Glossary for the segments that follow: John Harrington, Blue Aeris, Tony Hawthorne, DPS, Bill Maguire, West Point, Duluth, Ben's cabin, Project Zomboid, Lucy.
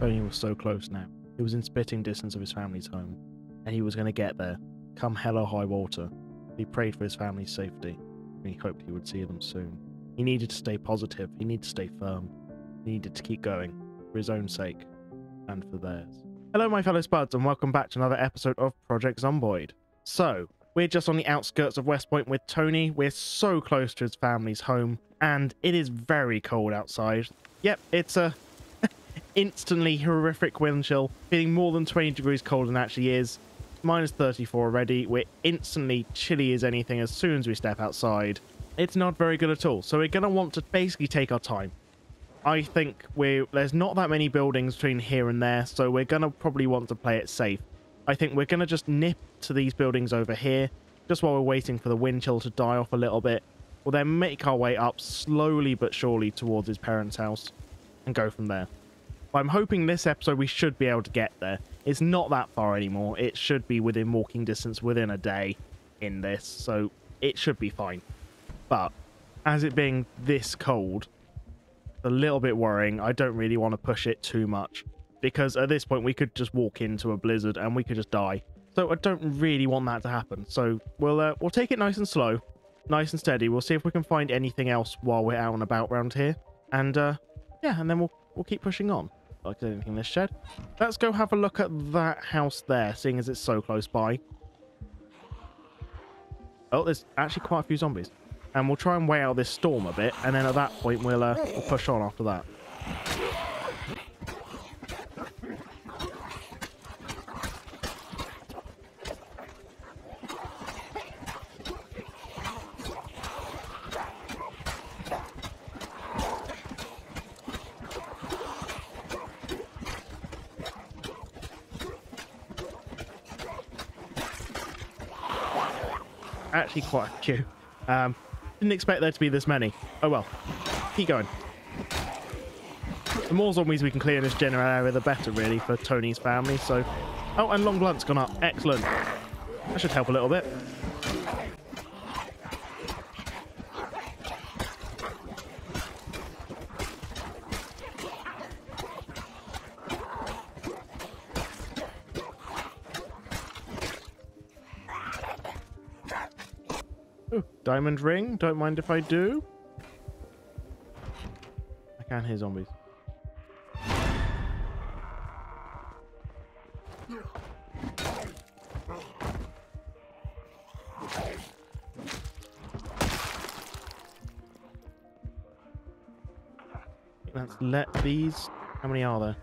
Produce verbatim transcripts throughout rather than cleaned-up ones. Tony was so close now. He was in spitting distance of his family's home, and he was going to get there, come hell or high water. He prayed for his family's safety, and he hoped he would see them soon. He needed to stay positive, he needed to stay firm, he needed to keep going, for his own sake, and for theirs. Hello my fellow Spuds, and welcome back to another episode of Project Zomboid. So, we're just on the outskirts of West Point with Tony, we're so close to his family's home, and it is very cold outside. Yep, it's a instantly horrific wind chill, feeling more than twenty degrees colder than it actually is. minus thirty-four already, we're instantly chilly as anything as soon as we step outside. It's not very good at all, so we're going to want to basically take our time. I think we're, there's not that many buildings between here and there, so we're going to probably want to play it safe. I think we're going to just nip to these buildings over here, just while we're waiting for the wind chill to die off a little bit. We'll then make our way up slowly but surely towards his parents' house and go from there. I'm hoping this episode we should be able to get there. It's not that far anymore. It should be within walking distance within a day in this, so it should be fine. But as it being this cold, a little bit worrying. I don't really want to push it too much because at this point we could just walk into a blizzard and we could just die. So I don't really want that to happen. So we'll uh, we'll take it nice and slow, nice and steady. We'll see if we can find anything else while we're out and about around here, and uh, yeah, and then we'll we'll keep pushing on. Like anything in this shed. Let's go have a look at that house there, seeing as it's so close by. Oh, there's actually quite a few zombies. And we'll try and weigh out this storm a bit, and then at that point we'll, uh, we'll push on after that. Actually quite a few. Um, didn't expect there to be this many. Oh well. Keep going. The more zombies we can clear in this general area, the better really for Tony's family. So, oh, and long blunt's gone up. Excellent. That should help a little bit. Diamond ring, don't mind if I do. I can't hear zombies. Let's let these. How many are there?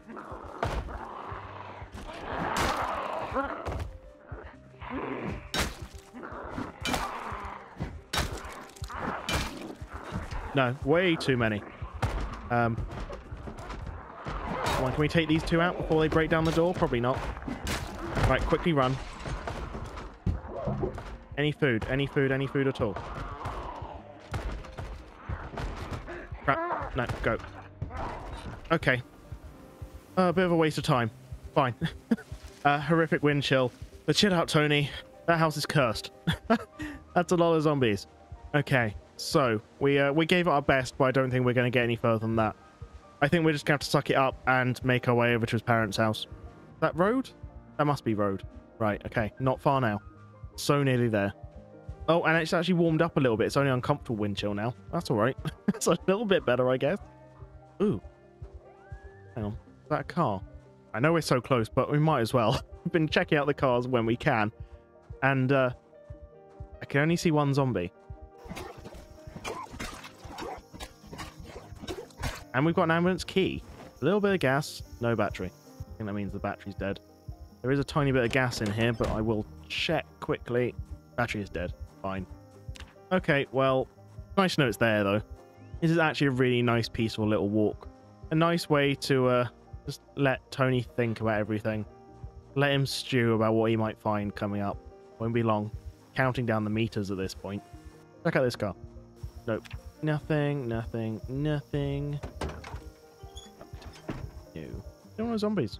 No, way too many. Um, come on, can we take these two out before they break down the door? Probably not. Right, quickly run. Any food, any food, any food at all. Crap, no, go. Okay. Uh, a bit of a waste of time. Fine. uh, horrific wind chill. But chill out, Tony. That house is cursed. That's a lot of zombies. Okay. So, we uh, we gave it our best, but I don't think we're going to get any further than that. I think we're just going to have to suck it up and make our way over to his parents' house. That road? That must be road. Right, okay. Not far now. So nearly there. Oh, and it's actually warmed up a little bit. It's only uncomfortable wind chill now. That's all right. It's a little bit better, I guess. Ooh. Hang on. Is that a car? I know we're so close, but we might as well. We've been checking out the cars when we can. And uh, I can only see one zombie. And we've got an ambulance key. A little bit of gas, no battery. I think that means the battery's dead. There is a tiny bit of gas in here, but I will check quickly. Battery is dead. Fine. Okay, well, nice to know it's there, though. This is actually a really nice, peaceful little walk. A nice way to uh, just let Tony think about everything. Let him stew about what he might find coming up. Won't be long. Counting down the meters at this point. Check out this car. Nope. Nothing, nothing, nothing. No. There were zombies.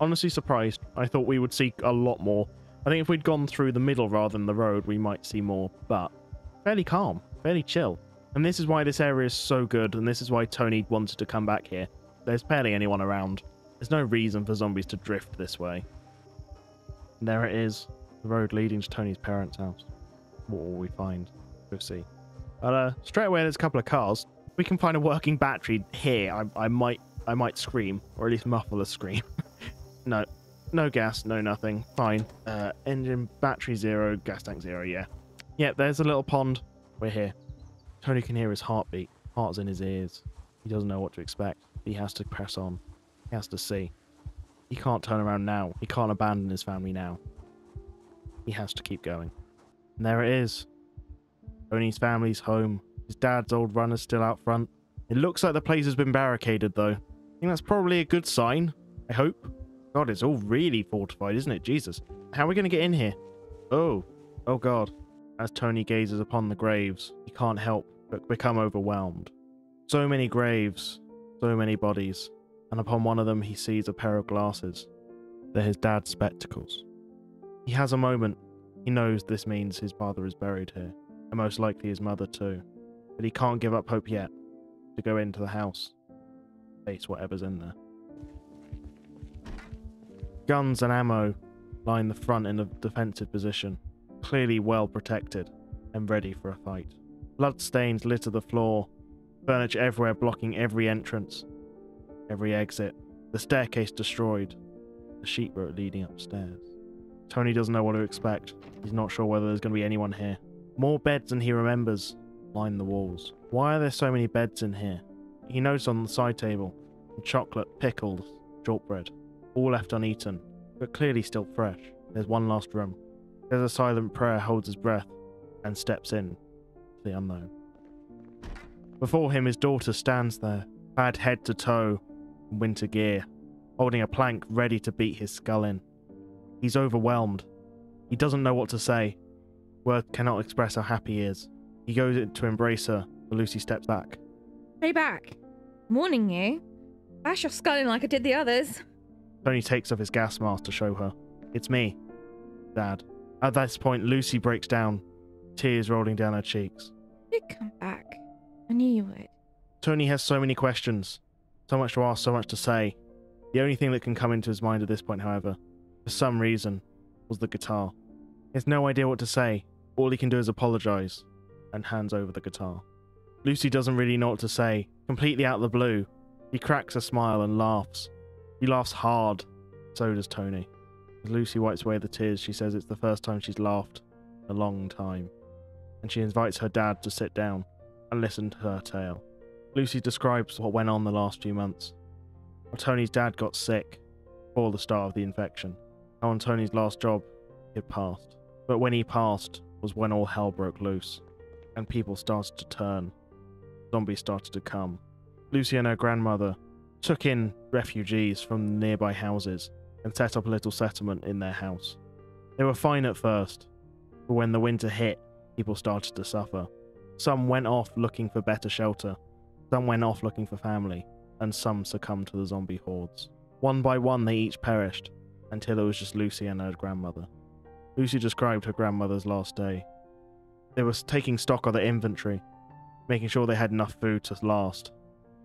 Honestly surprised. I thought we would see a lot more. I think if we'd gone through the middle rather than the road, we might see more, but fairly calm, fairly chill. And this is why this area is so good, and this is why Tony wanted to come back here. There's barely anyone around. There's no reason for zombies to drift this way. And there it is, the road leading to Tony's parents' house. What will we find? We'll see. But, uh, straight away, there's a couple of cars. If we can find a working battery here, I, I might I might scream, or at least muffle a scream. No. No gas, no nothing. Fine. Uh, engine, battery zero, gas tank zero, yeah. Yeah, there's a little pond. We're here. Tony can hear his heartbeat. Heart's in his ears. He doesn't know what to expect. He has to press on. He has to see. He can't turn around now. He can't abandon his family now. He has to keep going. And there it is. Tony's family's home. His dad's old runner's still out front. It looks like the place has been barricaded, though. I think that's probably a good sign. I hope. God, it's all really fortified, isn't it? Jesus. How are we going to get in here? Oh. Oh, God. As Tony gazes upon the graves, he can't help but become overwhelmed. So many graves. So many bodies. And upon one of them, he sees a pair of glasses. They're his dad's spectacles. He has a moment. He knows this means his father is buried here. And most likely his mother, too. But he can't give up hope yet. To go into the house, face whatever's in there. Guns and ammo line the front in a defensive position, clearly well protected and ready for a fight. Bloodstains litter the floor, furniture everywhere blocking every entrance, every exit, the staircase destroyed, the sheetrope leading upstairs. Tony doesn't know what to expect. He's not sure whether there's going to be anyone here. More beds than he remembers line the walls. Why are there so many beds in here? He noticed on the side table, chocolate, pickles, shortbread, all left uneaten, but clearly still fresh. There's one last room. There's a silent prayer, holds his breath, and steps in to the unknown. Before him, his daughter stands there, clad head to toe in winter gear, holding a plank ready to beat his skull in. He's overwhelmed. He doesn't know what to say. Words cannot express how happy he is. He goes in to embrace her, but Lucy steps back. Stay back. I'm warning you. Bash your skull in like I did the others. Tony takes off his gas mask to show her. It's me, Dad. At this point, Lucy breaks down, tears rolling down her cheeks. You come back. I knew you would. Tony has so many questions. So much to ask, so much to say. The only thing that can come into his mind at this point, however, for some reason, was the guitar. He has no idea what to say. All he can do is apologize. And hands over the guitar. Lucy doesn't really know what to say, completely out of the blue. He cracks a smile and laughs. He laughs hard. So does Tony. As Lucy wipes away the tears, she says it's the first time she's laughed in a long time. And she invites her dad to sit down and listen to her tale. Lucy describes what went on the last few months. How Tony's dad got sick before the start of the infection. How on Tony's last job, he had passed. But when he passed was when all hell broke loose. And people started to turn. Zombies started to come. Lucy and her grandmother took in refugees from nearby houses and set up a little settlement in their house. They were fine at first, but when the winter hit, people started to suffer. Some went off looking for better shelter, some went off looking for family, and some succumbed to the zombie hordes. One by one, they each perished, until it was just Lucy and her grandmother. Lucy described her grandmother's last day. They were taking stock of their inventory, making sure they had enough food to last.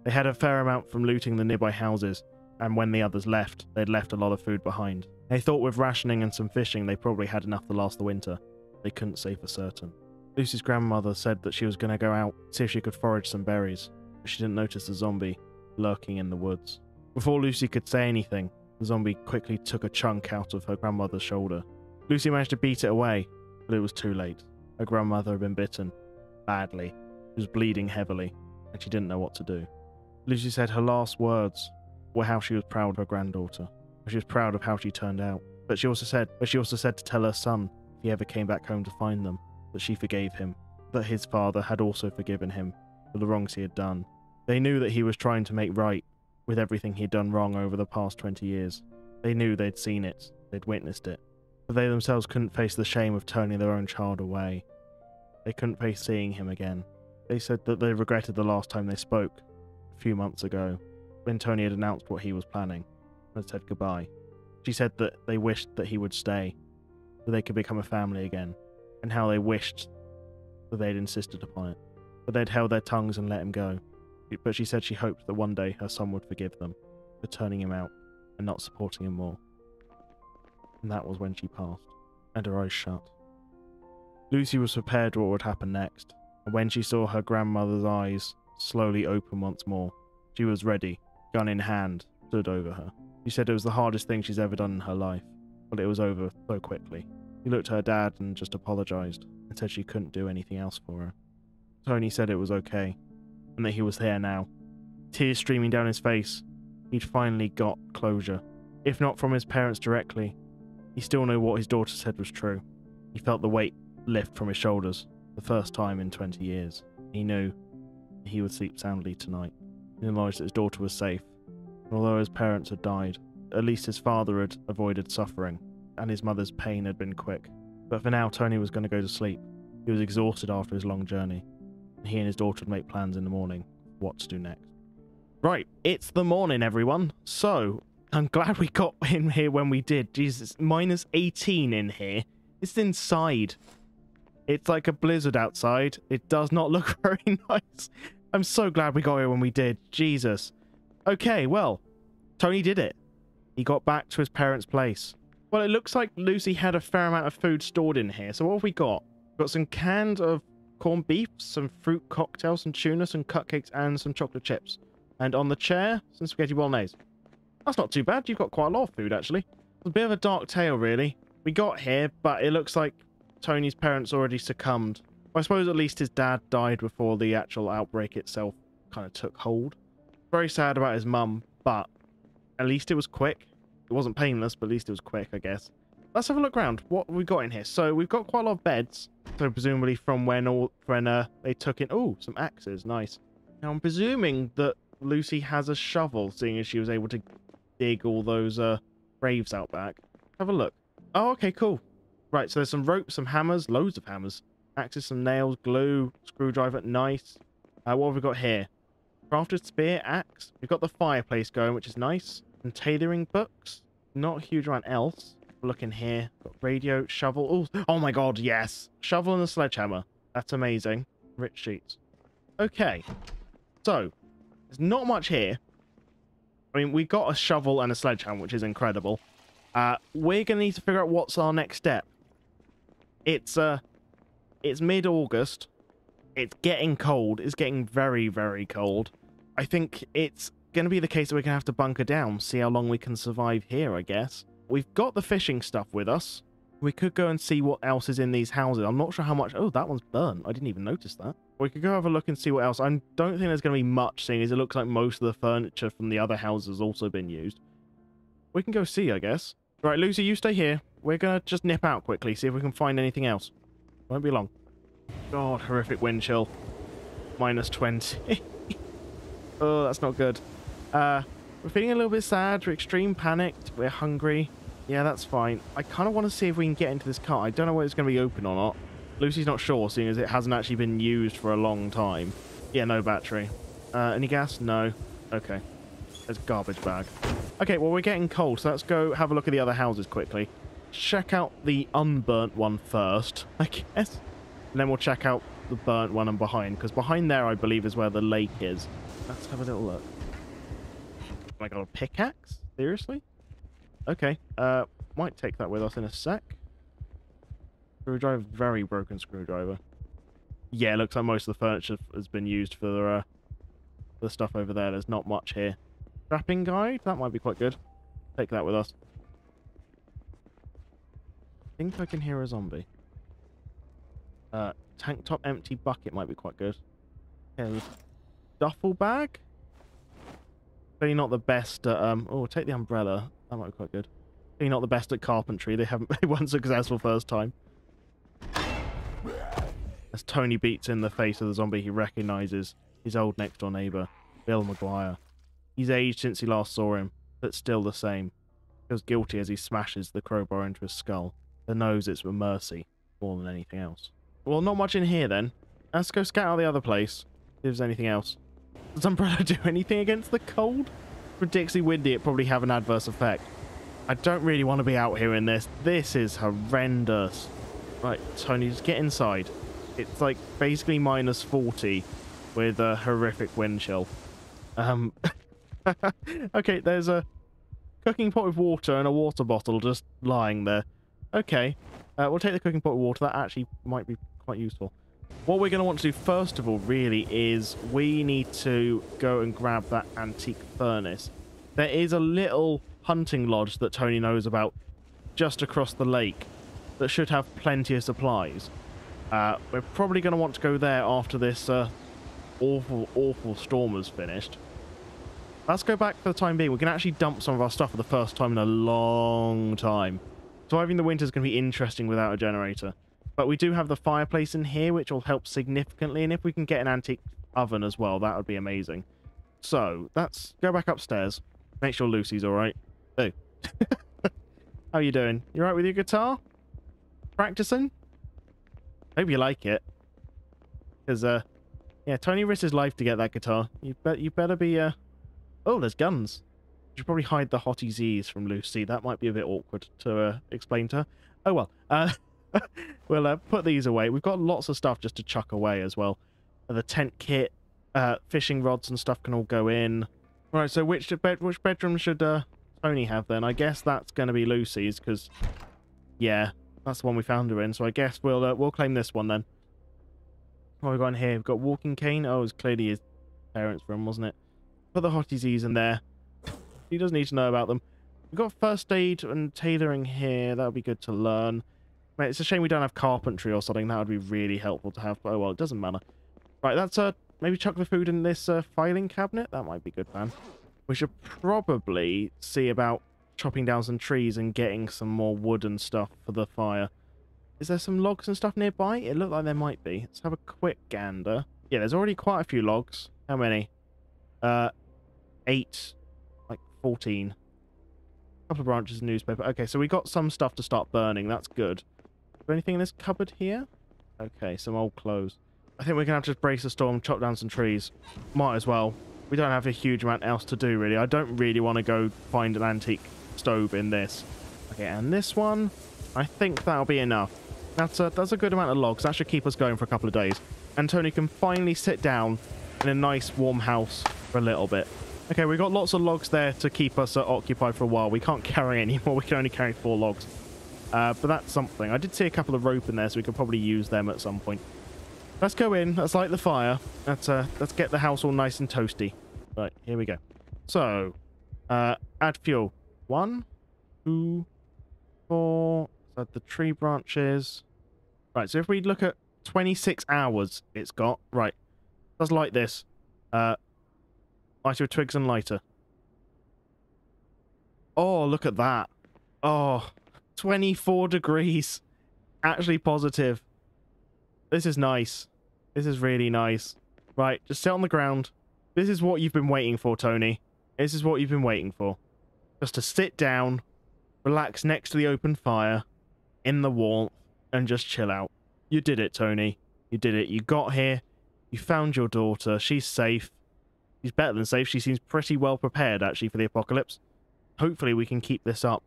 They had a fair amount from looting the nearby houses, and when the others left, they'd left a lot of food behind. They thought with rationing and some fishing, they probably had enough to last the winter. They couldn't say for certain. Lucy's grandmother said that she was going to go out, see if she could forage some berries, but she didn't notice the zombie lurking in the woods. Before Lucy could say anything, the zombie quickly took a chunk out of her grandmother's shoulder. Lucy managed to beat it away, but it was too late. Her grandmother had been bitten, badly. She was bleeding heavily, and she didn't know what to do. Lucy said her last words were how she was proud of her granddaughter. She was proud of how she turned out. But she also said, but she also said to tell her son, if he ever came back home to find them, that she forgave him, that his father had also forgiven him for the wrongs he had done. They knew that he was trying to make right with everything he'd done wrong over the past twenty years. They knew they'd seen it, they'd witnessed it. But they themselves couldn't face the shame of turning their own child away. They couldn't face seeing him again. They said that they regretted the last time they spoke, a few months ago, when Tony had announced what he was planning, and said goodbye. She said that they wished that he would stay, that they could become a family again, and how they wished that they'd insisted upon it, but they'd held their tongues and let him go. But she said she hoped that one day her son would forgive them for turning him out, and not supporting him more. And that was when she passed, and her eyes shut. Lucy was prepared for what would happen next, and when she saw her grandmother's eyes slowly open once more, she was ready, gun in hand, stood over her. She said it was the hardest thing she's ever done in her life, but it was over so quickly. She looked at her dad and just apologised, and said she couldn't do anything else for her. Tony said it was okay, and that he was there now. Tears streaming down his face, he'd finally got closure. If not from his parents directly, he still knew what his daughter said was true. He felt the weight lift from his shoulders, the first time in twenty years. He knew he would sleep soundly tonight. He realised that his daughter was safe, and although his parents had died, at least his father had avoided suffering, and his mother's pain had been quick. But for now, Tony was going to go to sleep. He was exhausted after his long journey, and he and his daughter would make plans in the morning what to do next. Right, it's the morning, everyone. So, I'm glad we got in here when we did. Jesus, minus eighteen in here. It's inside. It's like a blizzard outside. It does not look very nice. I'm so glad we got here when we did. Jesus. Okay, well, Tony did it. He got back to his parents' place. Well, it looks like Lucy had a fair amount of food stored in here. So what have we got? We've got some canned of corned beef, some fruit cocktails, some tuna, some cupcakes, and some chocolate chips. And on the chair, some spaghetti bolognese. That's not too bad. You've got quite a lot of food, actually. It's a bit of a dark tale, really. We got here, but it looks like Tony's parents already succumbed. I suppose at least his dad died before the actual outbreak itself kind of took hold. Very sad about his mum, but at least it was quick. It wasn't painless, but at least it was quick, I guess. Let's have a look around. What have we got in here? So we've got quite a lot of beds. So presumably from when all when uh, they took in... Oh, some axes. Nice. Now I'm presuming that Lucy has a shovel, seeing as she was able to dig all those uh, graves out back. Have a look. Oh, okay, cool. Right, so there's some ropes, some hammers, loads of hammers, axes, some nails, glue, screwdriver, nice. Uh, what have we got here? Crafted spear, axe. We've got the fireplace going, which is nice. And tailoring books. Not a huge amount else. Look in here. Got radio, shovel. Ooh, oh my god, yes. Shovel and a sledgehammer. That's amazing. Rich sheets. Okay. So, there's not much here. I mean, we got a shovel and a sledgehammer, which is incredible. Uh, we're going to need to figure out what's our next step. It's uh, it's mid-August. It's getting cold. It's getting very, very cold. I think it's going to be the case that we're going to have to bunker down, see how long we can survive here, I guess. We've got the fishing stuff with us. We could go and see what else is in these houses. I'm not sure how much... Oh, that one's burnt. I didn't even notice that. We could go have a look and see what else. I don't think there's going to be much, seeing as it looks like most of the furniture from the other houses has also been used. We can go see, I guess. Right, Lucy, you stay here. We're going to just nip out quickly, see if we can find anything else. Won't be long. God, horrific wind chill. minus twenty. Oh, that's not good. Uh, we're feeling a little bit sad. We're extreme panicked. We're hungry. Yeah, that's fine. I kind of want to see if we can get into this car. I don't know whether it's going to be open or not. Lucy's not sure, seeing as it hasn't actually been used for a long time. Yeah, no battery. Uh, any gas? No. Okay. There's a garbage bag. Okay, well, we're getting cold, so let's go have a look at the other houses quickly. Check out the unburnt one first, I guess. And then we'll check out the burnt one and behind, because behind there, I believe, is where the lake is. Let's have a little look. I got a pickaxe? Seriously? Okay. Uh, might take that with us in a sec. Screwdriver, very broken screwdriver. Yeah, looks like most of the furniture has been used for the, uh, the stuff over there. There's not much here. Trapping guide? That might be quite good. Take that with us. I think I can hear a zombie. Uh, tank top empty bucket might be quite good. Okay, duffel bag? Really not the best at... Um, oh, take the umbrella. That might be quite good. Really not the best at carpentry. They haven't... They weren't successful first time. As Tony beats in the face of the zombie, he recognises his old next-door neighbour, Bill Maguire. He's aged since he last saw him, but still the same. He feels guilty as he smashes the crowbar into his skull, but knows it's for mercy more than anything else. Well, not much in here then. Let's go scout out the other place, if there's anything else. Does umbrella do anything against the cold? Ridiculously windy, it probably have an adverse effect. I don't really want to be out here in this. This is horrendous. Right, Tony, just get inside. It's like basically minus forty with a horrific wind chill. Um... Okay, there's a Cooking pot with water and a water bottle just lying there. Okay, uh, we'll take the cooking pot with water. That actually might be quite useful. What we're going to want to do first of all really is we need to go and grab that antique furnace. There is a little hunting lodge that Tony knows about just across the lake that should have plenty of supplies. Uh, we're probably going to want to go there after this uh, awful, awful storm is finished. Let's go back for the time being. We can actually dump some of our stuff for the first time in a long time. Surviving the winter is going to be interesting without a generator. But we do have the fireplace in here, which will help significantly. And if we can get an antique oven as well, that would be amazing. So, let's go back upstairs. Make sure Lucy's all right. Oh. How are you doing? You all right with your guitar? Practicing? Hope you like it. Because, uh, yeah, Tony risks his life to get that guitar. You, bet you better be, uh... Oh, there's guns. You should probably hide the hottie Z's from Lucy. That might be a bit awkward to uh, explain to her. Oh, well. Uh... we'll uh, put these away. We've got lots of stuff just to chuck away as well. The tent kit, uh, fishing rods and stuff can all go in. Right, so which bed, which bedroom should uh, Tony have then? I guess that's going to be Lucy's because, yeah, that's the one we found her in. So I guess we'll uh, we'll claim this one then. What have we got in here? We've got walking cane. Oh, it was clearly his parents' room, wasn't it? Put the hotties in there. He doesn't need to know about them. We've got first aid and tailoring here. That'll be good to learn. Mate, it's a shame we don't have carpentry or something. That would be really helpful to have. But, oh, well, it doesn't matter. Right, that's uh, maybe chuck the food in this uh, filing cabinet. That might be good, man. We should probably see about chopping down some trees and getting some more wood and stuff for the fire. Is there some logs and stuff nearby? It looked like there might be. Let's have a quick gander. Yeah, there's already quite a few logs. How many? Uh, eight. Like, fourteen. A couple of branches of newspaper. Okay, so we got some stuff to start burning. That's good. Is there anything in this cupboard here? Okay, some old clothes. I think we're going to have to brace the storm, chop down some trees. Might as well. We don't have a huge amount else to do, really. I don't really want to go find an antique stove in this. Okay, and this one, I think that'll be enough. That's a, that's a good amount of logs. That should keep us going for a couple of days. And Tony can finally sit down in a nice warm house for a little bit. Okay, we've got lots of logs there to keep us uh, occupied for a while. We can't carry any more. We can only carry four logs. Uh, but that's something. I did see a couple of rope in there, so we could probably use them at some point. Let's go in. Let's light the fire. Let's, uh, let's get the house all nice and toasty. Right, here we go. So, uh, add fuel. One, two, four. Add the tree branches. Right, so if we look at twenty-six hours it's got. Right, let's light this. Uh, lighter with twigs and lighter. Oh, look at that. Oh, twenty-four degrees, actually positive. This is nice. This is really nice. Right, just sit on the ground. This is what you've been waiting for, Tony. This is what you've been waiting for. Just to sit down, relax next to the open fire, in the warmth, and just chill out. You did it, Tony. You did it. You got here. You found your daughter. She's safe. She's better than safe. She seems pretty well prepared, actually, for the apocalypse. Hopefully we can keep this up.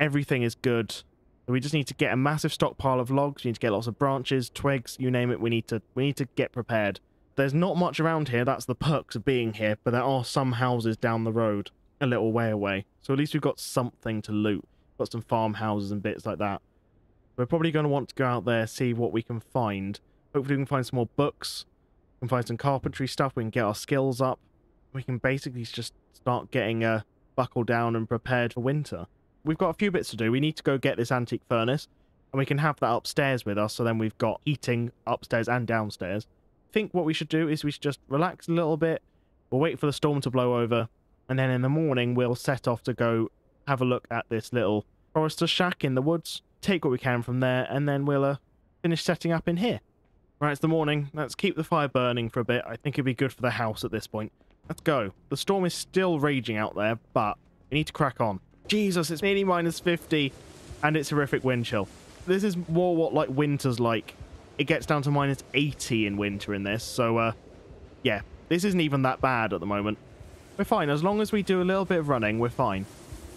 Everything is good. We just need to get a massive stockpile of logs. We need to get lots of branches, twigs, you name it. We need to we need to get prepared. There's not much around here. That's the perks of being here. But there are some houses down the road, a little way away. So at least we've got something to loot. We've got some farmhouses and bits like that. We're probably going to want to go out there, see what we can find. Hopefully we can find some more books. We can find some carpentry stuff. We can get our skills up. We can basically just start getting uh, buckled down and prepared for winter. We've got a few bits to do. We need to go get this antique furnace, and we can have that upstairs with us, so then we've got heating upstairs and downstairs. I think what we should do is we should just relax a little bit. We'll wait for the storm to blow over, and then in the morning we'll set off to go have a look at this little forester's shack in the woods, take what we can from there, and then we'll uh, finish setting up in here. Right, it's the morning. Let's keep the fire burning for a bit. I think it'd be good for the house at this point. Let's go. The storm is still raging out there, but we need to crack on. Jesus, it's nearly minus fifty, and it's horrific wind chill. This is more what, like, winter's like. It gets down to minus eighty in winter in this, so, uh, yeah. This isn't even that bad at the moment. We're fine. As long as we do a little bit of running, we're fine.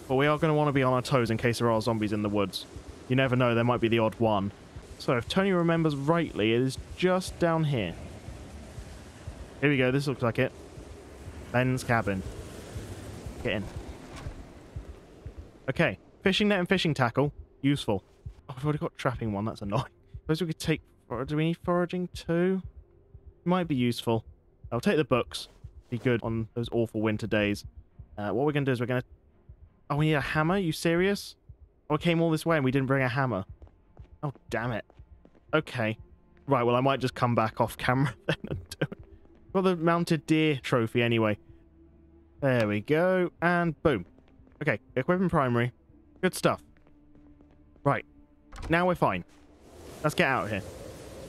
But we are going to want to be on our toes in case there are zombies in the woods. You never know, there might be the odd one. So, if Tony remembers rightly, it is just down here. Here we go, this looks like it. Ben's cabin. Get in. Okay, fishing net and fishing tackle. Useful. Oh, I've already got trapping one. That's annoying. I suppose we could take... Do we need foraging too? Might be useful. I'll take the books. Be good on those awful winter days. Uh, what we're going to do is we're going to... Oh, we need a hammer? Are you serious? Oh, I came all this way and we didn't bring a hammer. Oh, damn it. Okay. Right, well, I might just come back off camera then and do it. Got the mounted deer trophy anyway. There we go. And boom. Okay, equipment primary. Good stuff. Right. Now we're fine. Let's get out of here.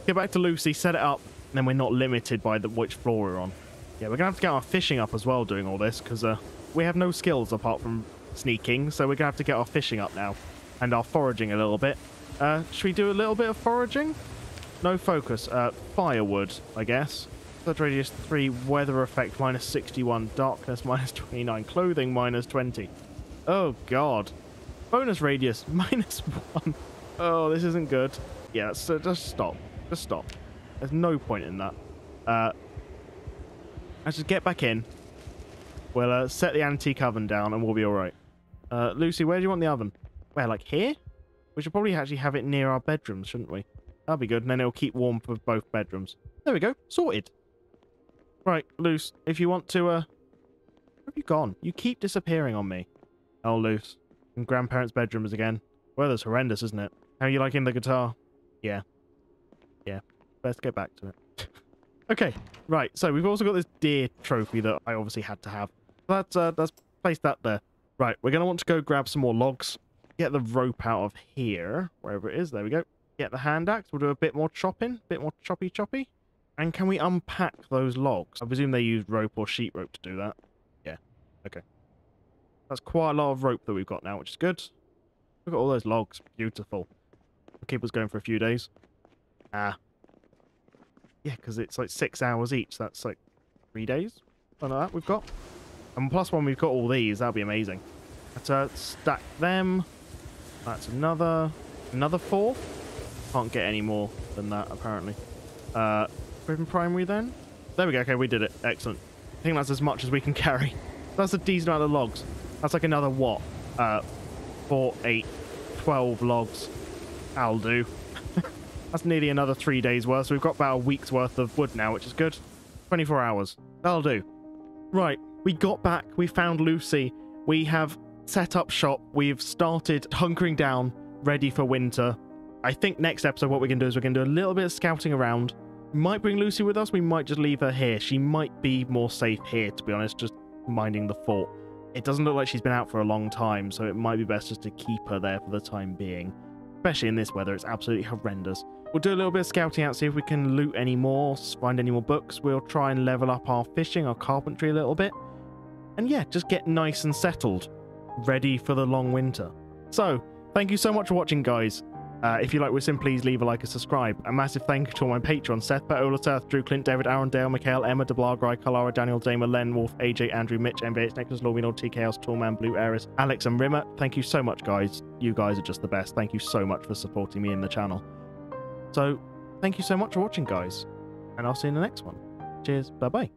Get back to Lucy, set it up, and then we're not limited by the, which floor we're on. Yeah, we're going to have to get our fishing up as well doing all this, because uh, we have no skills apart from sneaking, so we're going to have to get our fishing up now, and our foraging a little bit. Uh, should we do a little bit of foraging? No focus. Uh, firewood, I guess. Search radius three, weather effect, minus sixty-one, darkness, minus twenty-nine, clothing, minus twenty. Oh, God. Bonus radius, minus one. Oh, this isn't good. Yeah, so just stop. Just stop. There's no point in that. Uh, I should get back in. We'll uh, set the antique oven down and we'll be all right. Uh, Lucy, where do you want the oven? Where, like here? We should probably actually have it near our bedrooms, shouldn't we? That'll be good, and then it'll keep warm for both bedrooms. There we go. Sorted. Right, Luce, if you want to... Uh... Where have you gone? You keep disappearing on me. Oh, Luce. In grandparents' bedrooms again. Weather's horrendous, isn't it? How are you liking the guitar? Yeah. Yeah. Let's get back to it. Okay. Right, so we've also got this deer trophy that I obviously had to have. Let's, uh, let's place that there. Right, we're going to want to go grab some more logs. Get the rope out of here. Wherever it is. There we go. Get the hand axe. We'll do a bit more chopping. A bit more choppy choppy. And can we unpack those logs? I presume they used rope or sheet rope to do that. Yeah. Okay. That's quite a lot of rope that we've got now, which is good. Look at all those logs. Beautiful. It'll keep us going for a few days. Ah. Yeah, because it's like six hours each. That's like three days. I know that we've got. And plus one, we've got all these. That'll be amazing. Let's uh, stack them. That's another... Another four? Can't get any more than that, apparently. Uh, equipment primary, then? There we go. Okay, we did it. Excellent. I think that's as much as we can carry. That's a decent amount of logs. That's like another, what? Uh, four, eight, twelve logs. That'll do. That's nearly another three days worth, so we've got about a week's worth of wood now, which is good. twenty-four hours. That'll do. Right. We got back. We found Lucy. We have set up shop. We've started hunkering down, ready for winter. I think next episode what we're going to do is we're going to do a little bit of scouting around. We might bring Lucy with us. We might just leave her here. She might be more safe here, to be honest, just minding the fort. It doesn't look like she's been out for a long time, so it might be best just to keep her there for the time being. Especially in this weather. It's absolutely horrendous. We'll do a little bit of scouting out, see if we can loot any more, find any more books. We'll try and level up our fishing, our carpentry a little bit. And yeah, just get nice and settled. Ready for the long winter. So, thank you so much for watching, guys. Uh, if you like Wisdom, please leave a like and subscribe. A massive thank you to all my patrons, Seth, Pat, Ola, Seth, Drew, Clint, David, Aaron, Dale, Mikhail, Emma, DeBlar, Gry, Kalara, Daniel, Damer, Len, Wolf, A J, Andrew, Mitch, M V H, Nexus, Lawminor, T K House, Tallman, Blue Aeris, Alex and Rimmer. Thank you so much, guys. You guys are just the best. Thank you so much for supporting me in the channel. So, thank you so much for watching, guys. And I'll see you in the next one. Cheers. Bye-bye.